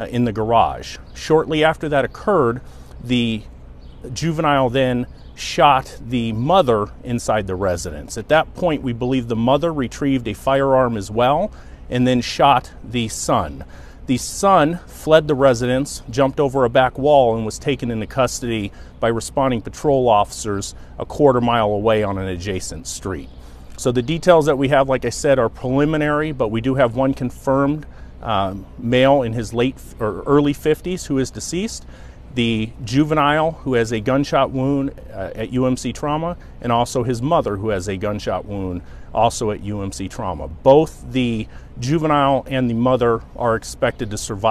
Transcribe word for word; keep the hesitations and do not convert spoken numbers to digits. uh, in the garage. Shortly after that occurred, the juvenile then shot the mother inside the residence. At that point, we believe the mother retrieved a firearm as well and then shot the son. The son fled the residence, jumped over a back wall, and was taken into custody by responding patrol officers a quarter mile away on an adjacent street. So the details that we have, like I said, are preliminary, but we do have one confirmed um, male in his late or early fifties who is deceased, the juvenile who has a gunshot wound uh, at U M C Trauma, and also his mother who has a gunshot wound also at U M C Trauma. Both the juvenile and the mother are expected to survive.